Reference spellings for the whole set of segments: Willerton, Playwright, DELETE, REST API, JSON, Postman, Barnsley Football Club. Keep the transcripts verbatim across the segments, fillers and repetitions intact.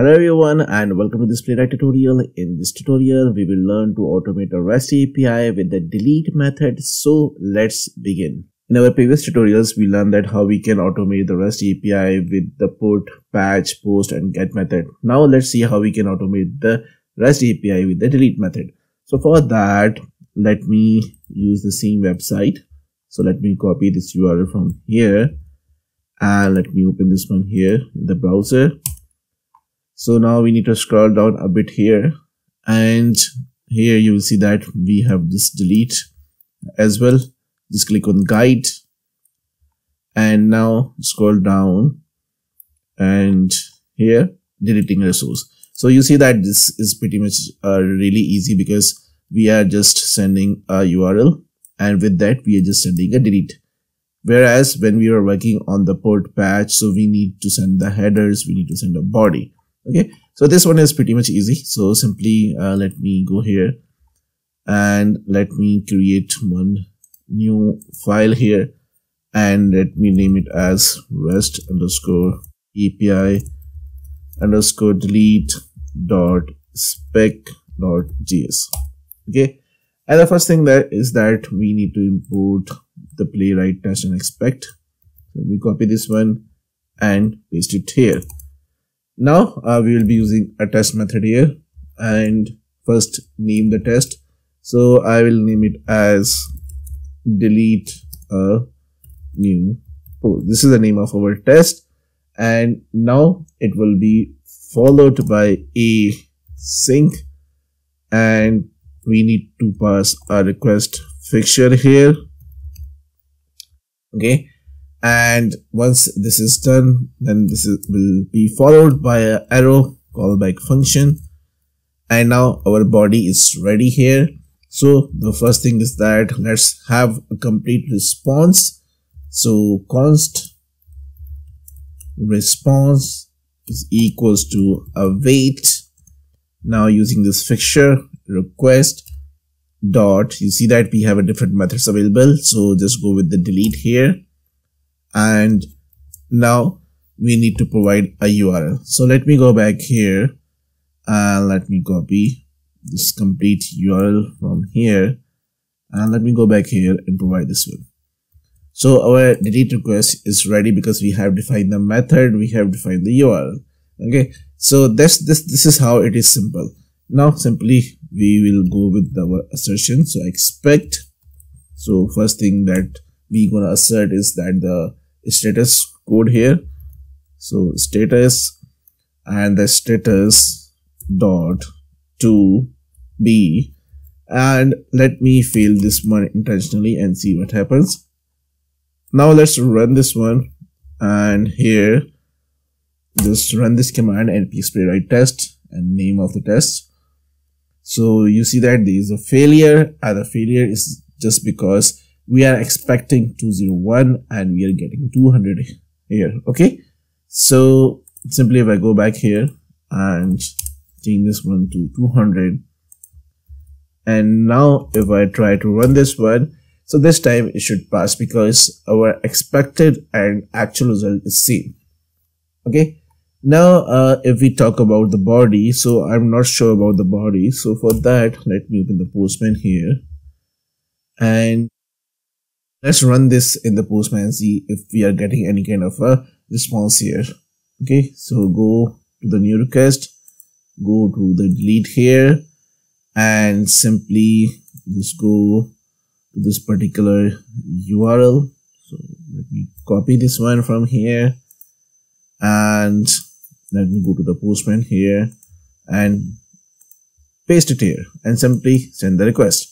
Hello everyone and welcome to this Playwright tutorial. In this tutorial, we will learn to automate a REST A P I with the delete method. So let's begin. In our previous tutorials, we learned that how we can automate the REST A P I with the put, patch, post and get method. Now let's see how we can automate the REST A P I with the delete method. So for that, let me use the same website. So let me copy this U R L from here and let me open this one here in the browser. So now we need to scroll down a bit here, and here you will see that we have this delete as well. Just click on guide and now scroll down, and here deleting resource. So you see that this is pretty much uh, really easy because we are just sending a U R L, and with that we are just sending a delete. Whereas when we were working on the put patch, so we need to send the headers, we need to send a body. Okay, so this one is pretty much easy. So simply uh, let me go here and let me create one new file here, and let me name it as rest underscore api underscore delete dot spec dot js. Okay, and the first thing that is that we need to import the playwright test and expect. Let me copy this one and paste it here. Now uh, we will be using a test method here, and first name the test. So I will name it as delete a new post. This is the name of our test, and now it will be followed by a sync, and we need to pass a request fixture here. Okay. And once this is done, then this is, will be followed by an arrow callback function, and now our body is ready here. So the first thing is that let's have a complete response. So const response is equals to await. Now using this fixture request dot, you see that we have a different methods available, so just go with the delete here. And now we need to provide a U R L. So let me go back here and let me copy this complete U R L from here, and let me go back here and provide this one. So our delete request is ready because we have defined the method, we have defined the U R L. Okay, so that's this this is how it is simple. Now simply we will go with our assertion. So expect, so first thing that we gonna assert is that the status code here. So status, and the status dot to be, and let me fail this one intentionally and see what happens. Now let's run this one, and here just run this command and playwright test and name of the test. So you see that there is a failure, and the failure is just because we are expecting two zero one and we are getting two hundred here. Okay, so simply if I go back here and change this one to two hundred, and now if I try to run this one, so this time it should pass because our expected and actual result is same. Okay, now uh, if we talk about the body, so I'm not sure about the body. So for that, let me open the Postman here and let's run this in the Postman and see if we are getting any kind of a response here. Okay, so go to the new request, go to the delete here, and simply just go to this particular U R L. So let me copy this one from here and let me go to the Postman here and paste it here and simply send the request.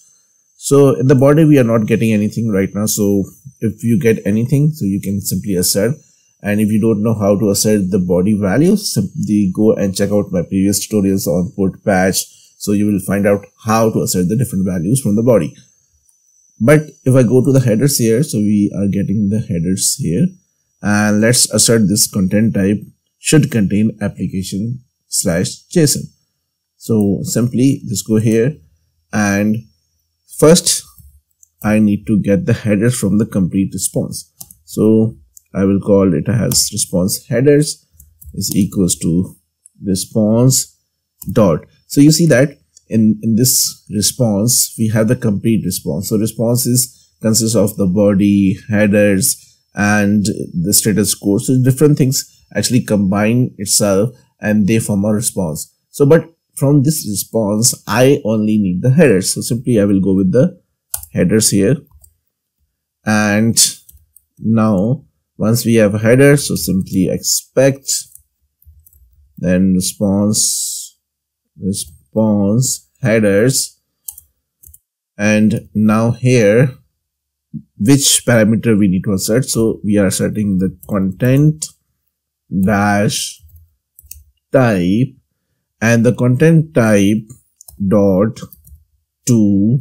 So in the body we are not getting anything right now, so if you get anything, so you can simply assert. And if you don't know how to assert the body value, simply go and check out my previous tutorials on put patch, so you will find out how to assert the different values from the body. But if I go to the headers here, so we are getting the headers here, and let's assert this content type should contain application slash JSON. So simply just go here, and first, I need to get the headers from the complete response. So I will call it as response headers is equals to response dot. So you see that in, in this response, we have the complete response. So response is, consists of the body, headers, and the status code. So different things actually combine itself and they form a response. So, but from this response, I only need the headers. So simply I will go with the headers here. And now once we have a header, so simply expect, then response, response, headers. And now here, which parameter we need to assert. So we are asserting the content dash type, and the content type dot to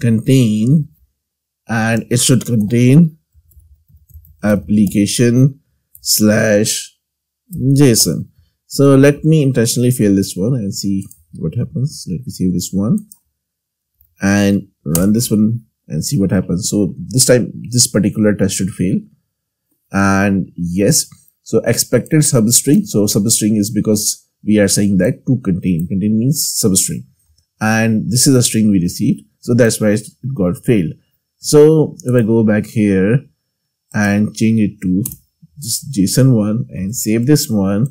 contain, and it should contain application slash JSON. So let me intentionally fail this one and see what happens. Let me save this one and run this one and see what happens. So this time this particular test should fail. And yes, so expected substring. So substring is because we are saying that to contain. Contain means substring, and this is a string we received, so that's why it got failed. So if I go back here and change it to just JSON one and save this one,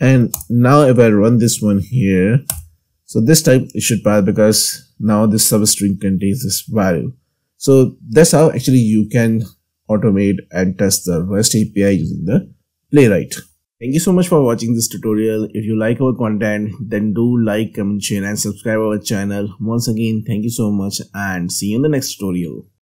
and now if I run this one here, so this time it should pass because now this substring contains this value. So that's how actually you can automate and test the REST A P I using the Playwright. Thank you so much for watching this tutorial. If you like our content, then do like, comment, share and subscribe our channel. Once again, thank you so much and see you in the next tutorial.